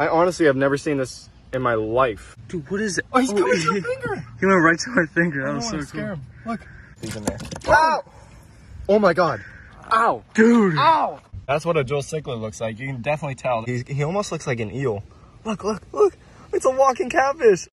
I honestly have never seen this in my life. Dude, what is it? Oh, he's coming to my finger. He went right to my finger. That was so cool. Scare him. Look. He's in there. Ow! Oh my God. Ow. Dude. Ow. That's what a Joel Sickler looks like. You can definitely tell. He almost looks like an eel. Look, look, look. It's a walking catfish.